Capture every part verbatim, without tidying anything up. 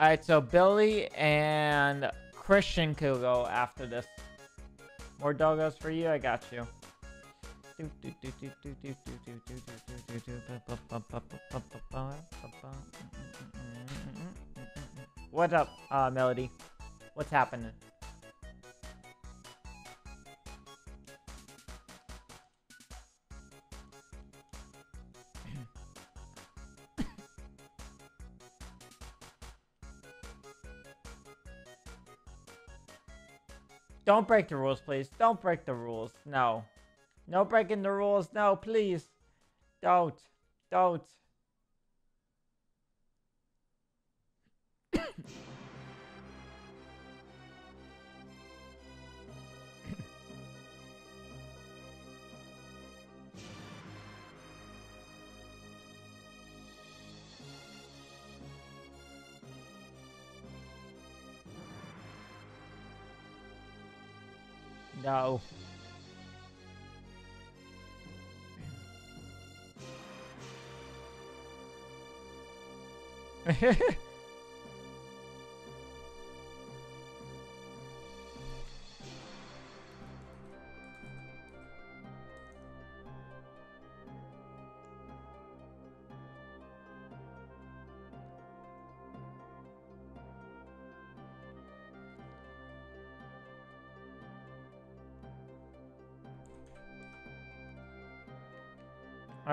Alright, so Billy and Christian could go after this. More doggos for you, I got you. What up, uh, Melody? What's happening? Don't break the rules, please. Don't break the rules. No. No breaking the rules. No, please. Don't. Don't. No. All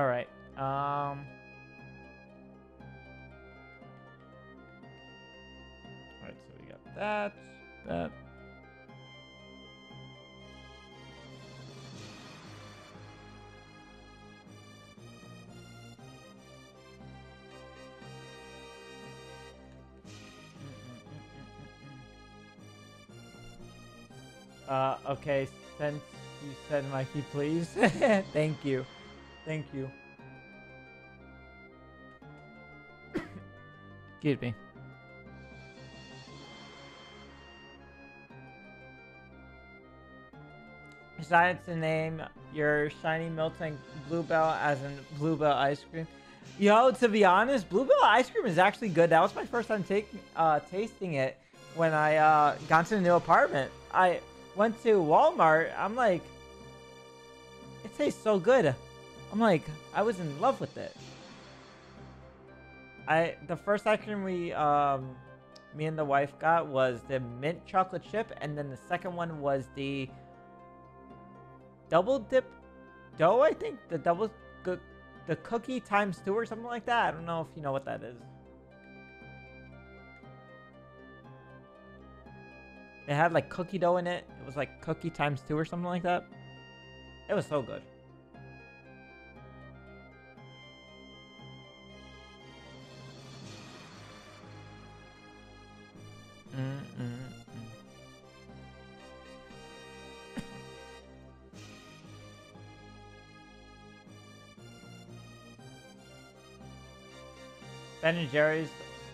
right. Um. All right. So we got that. That. Uh. Okay. Since you said, Mikey, please. Thank you. Thank you. Excuse me. Decided to name your shiny Milton Bluebell as in Bluebell ice cream. Yo, to be honest, Bluebell ice cream is actually good. That was my first time take, uh, tasting it when I uh, got to the new apartment. I went to Walmart. I'm like, it tastes so good. I'm like, I was in love with it. I the first ice cream we, um, me and the wife got was the mint chocolate chip, and then the second one was the double dip dough. I think the double the cookie times two or something like that. I don't know if you know what that is. It had like cookie dough in it. It was like cookie times two or something like that. It was so good. Ben and Jerry's,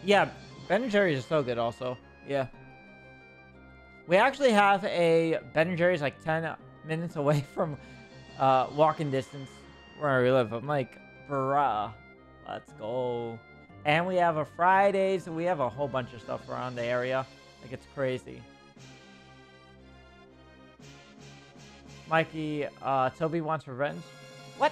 yeah, Ben and Jerry's is so good also, yeah. We actually have a Ben and Jerry's like ten minutes away from uh, walking distance where we live. I'm like, bruh, let's go. And we have a Friday's, we have a whole bunch of stuff around the area. Like, it's crazy. Mikey, uh, Toby wants revenge. What?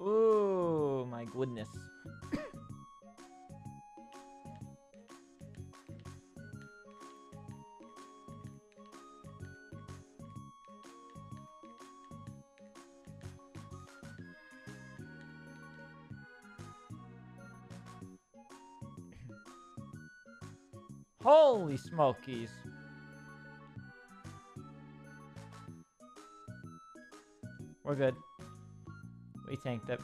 Ooh, my goodness. Holy smokies. We're good. We tanked it.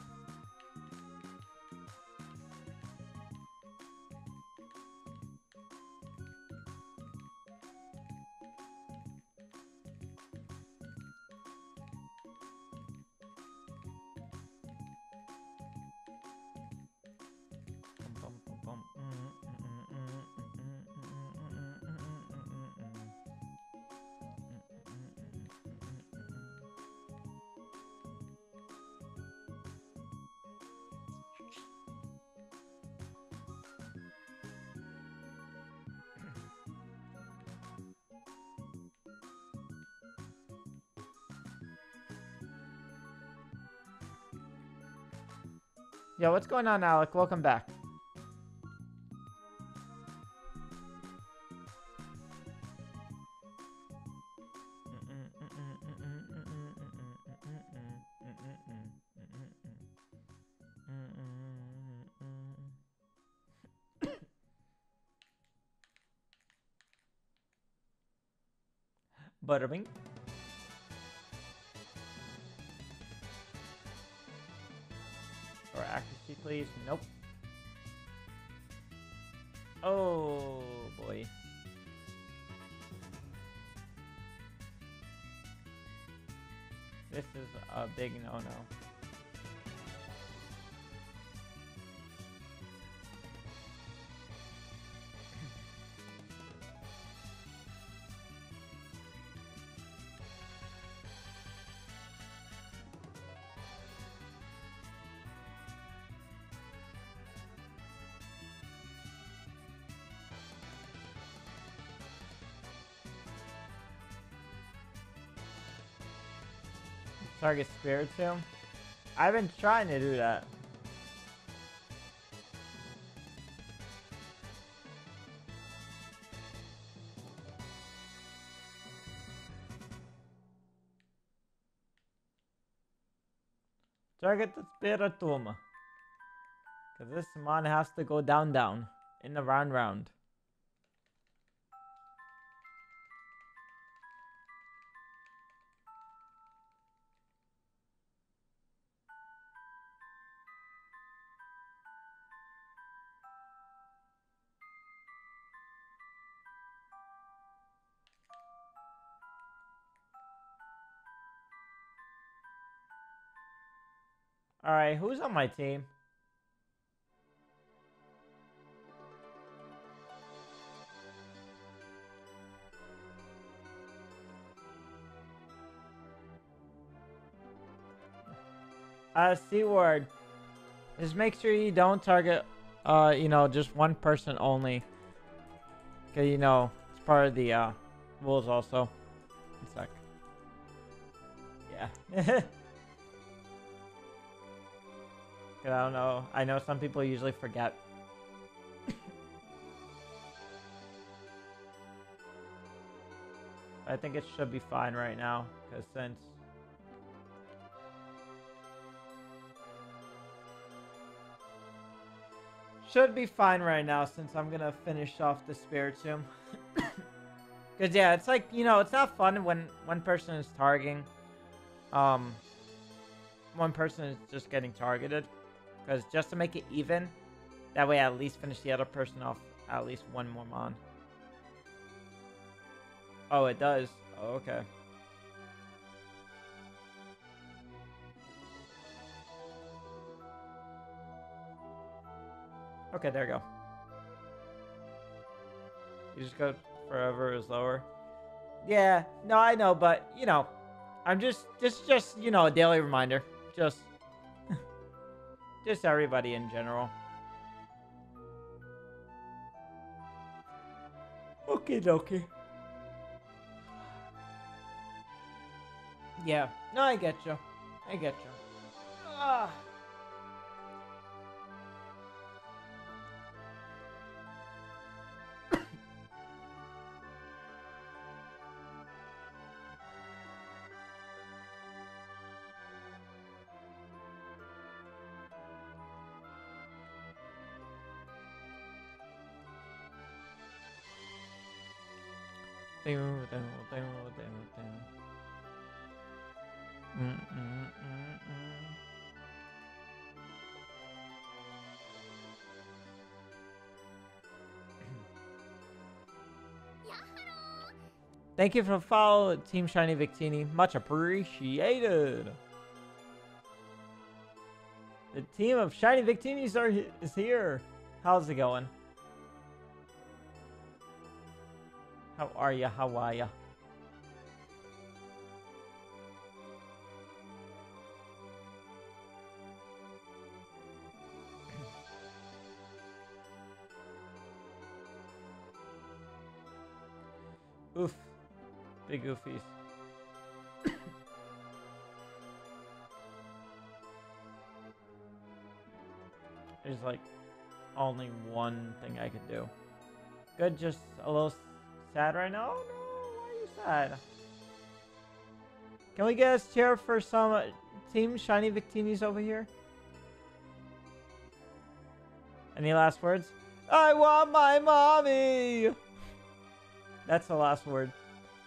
Yo, what's going on, Alec? Welcome back. Butterwing. Please, nope. Oh boy. This is a big no-no. Target Spiritomb. I've been trying to do that. Target the Spiritomb. Because this mon has to go down, down. In the round, round. Alright, who's on my team? Uh, Seaward. Just make sure you don't target, uh, you know, just one person only. Cause, you know, it's part of the, uh, rules also. One sec. Yeah. I don't know. I know some people usually forget. I think it should be fine right now, because since... Should be fine right now, since I'm gonna finish off the Spiritomb. Because, yeah, it's like, you know, it's not fun when one person is targeting. Um, one person is just getting targeted. Because just to make it even, that way I at least finish the other person off at least one more mon. Oh, it does. Oh, okay. Okay, there we go. You just go forever is lower. Yeah, no, I know, but, you know, I'm just, this is just, you know, a daily reminder. Just... Just everybody in general. Okie dokie. Yeah. No, I get you. I get you. Ah. down, down, down, down, down. Mm, mm, mm, mm. Thank you for the follow, Team Shiny Victini. Much appreciated. The team of Shiny Victinis are is here. How's it going? How are ya? How are ya? Oof. Big goofies. There's like only one thing I could do. Good, just a little sad right now? No, why are you sad? Can we get us cheer for some uh, Team Shiny Victinis over here? Any last words? I want my mommy! That's the last word.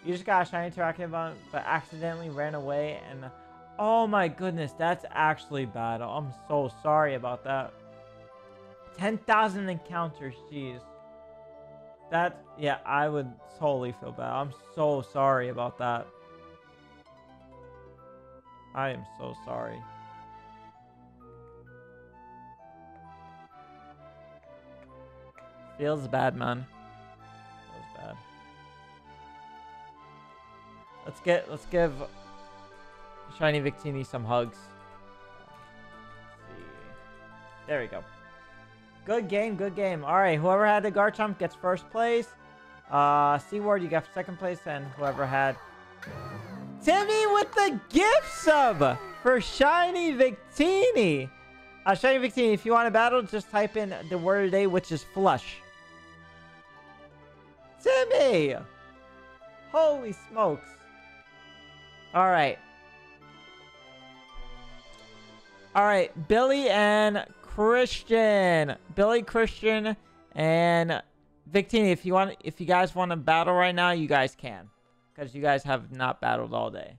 You just got a shiny Trakibon, but accidentally ran away, and oh my goodness, that's actually bad. I'm so sorry about that. ten thousand encounters, jeez. That, yeah, I would totally feel bad. I'm so sorry about that. I am so sorry. Feels bad, man. Let's get, let's give Shiny Victini some hugs. Let's see. There we go. Good game, good game. All right, whoever had the Garchomp gets first place. Uh, Seaward, you got second place, and whoever had Timmy with the gift sub for Shiny Victini. Uh, Shiny Victini, if you want to battle, just type in the word of the day, which is flush. Timmy! Holy smokes. All right. All right, Billy and Christian. Billy, Christian, and Victini. If you want, if you guys want to battle right now, you guys can, because you guys have not battled all day.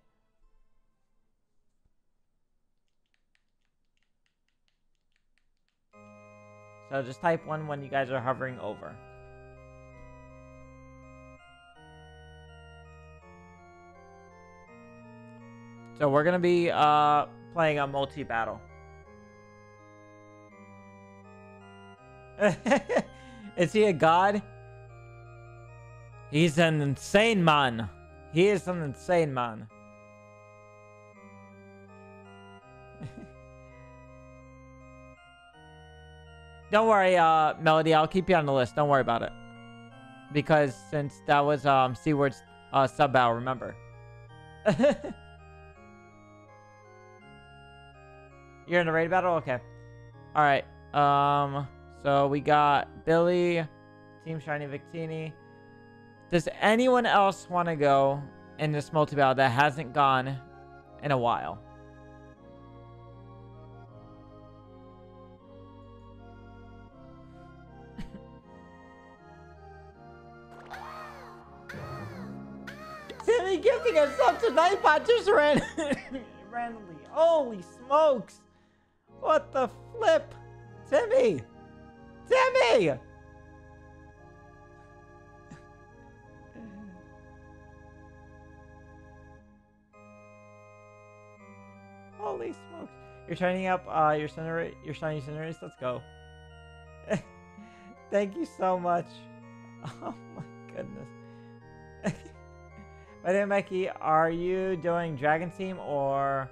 So just type one when you guys are hovering over. So we're going to be uh, playing a multi-battle. Is he a god? He's an insane man. He is an insane man. Don't worry, uh, Melody. I'll keep you on the list. Don't worry about it. Because since that was um, Seaward's uh, sub-battle, remember. You're in a raid battle? Okay. Alright. Um, so we got Billy, Team Shiny Victini. Does anyone else want to go in this multi-battle that hasn't gone in a while? Timmy gifting us up tonight, but just ran randomly. Holy smokes! What the flip? Timmy! Timmy! Holy smokes. You're shining up uh, your Cinderace, your shiny Cinderace. Let's go. Thank you so much. Oh my goodness. My name Mikey, are you doing Dragon Team or...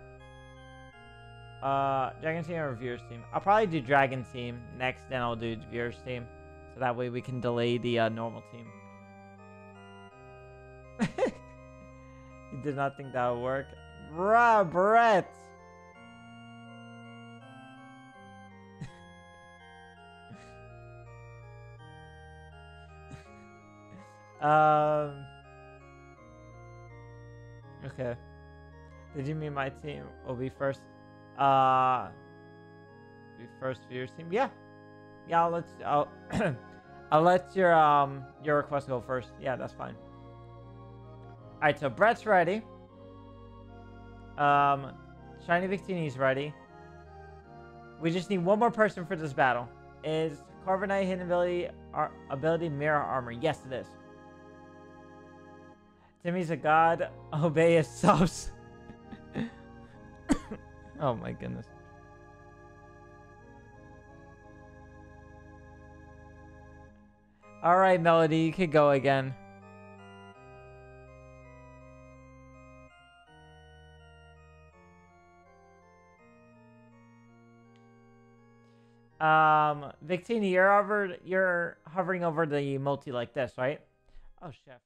Uh, Dragon Team or Viewers Team? I'll probably do Dragon Team next, then I'll do Viewers Team. So that way we can delay the, uh, normal team. You did not think that would work? Bruh, Brett! um... Okay. Did you mean my team will be first? Uh, first viewers team, yeah, yeah. I'll let I'll, I'll let your um your request go first. Yeah, that's fine. Alright, so Brett's ready. Um, Shiny Victini's ready. We just need one more person for this battle. Is Corviknight hidden ability, ar ability Mirror Armor? Yes, it is. Timmy's a god. Obey his subs. Oh my goodness. Alright, Melody, you could go again. Um, Victini, you're over, you're hovering over the multi like this, right? Oh, shit.